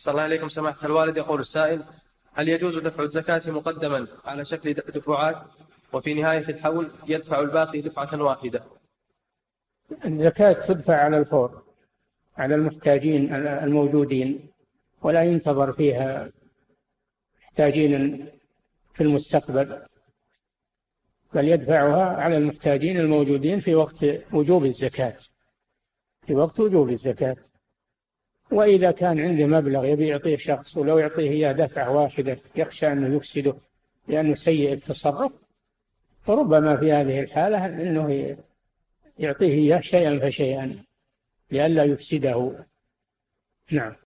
أحسن الله إليكم سماحة الوالد. يقول السائل: هل يجوز دفع الزكاة مقدما على شكل دفعات وفي نهاية الحول يدفع الباقي دفعة واحدة؟ الزكاة تدفع على الفور على المحتاجين الموجودين، ولا ينتظر فيها محتاجين في المستقبل، بل يدفعها على المحتاجين الموجودين في وقت وجوب الزكاة وإذا كان عنده مبلغ يبي يعطيه شخص، ولو يعطيه إياه دفعة واحدة يخشى أنه يفسده لأنه سيء التصرف، فربما في هذه الحالة أنه يعطيه إياه شيئا فشيئا لئلا يفسده. نعم.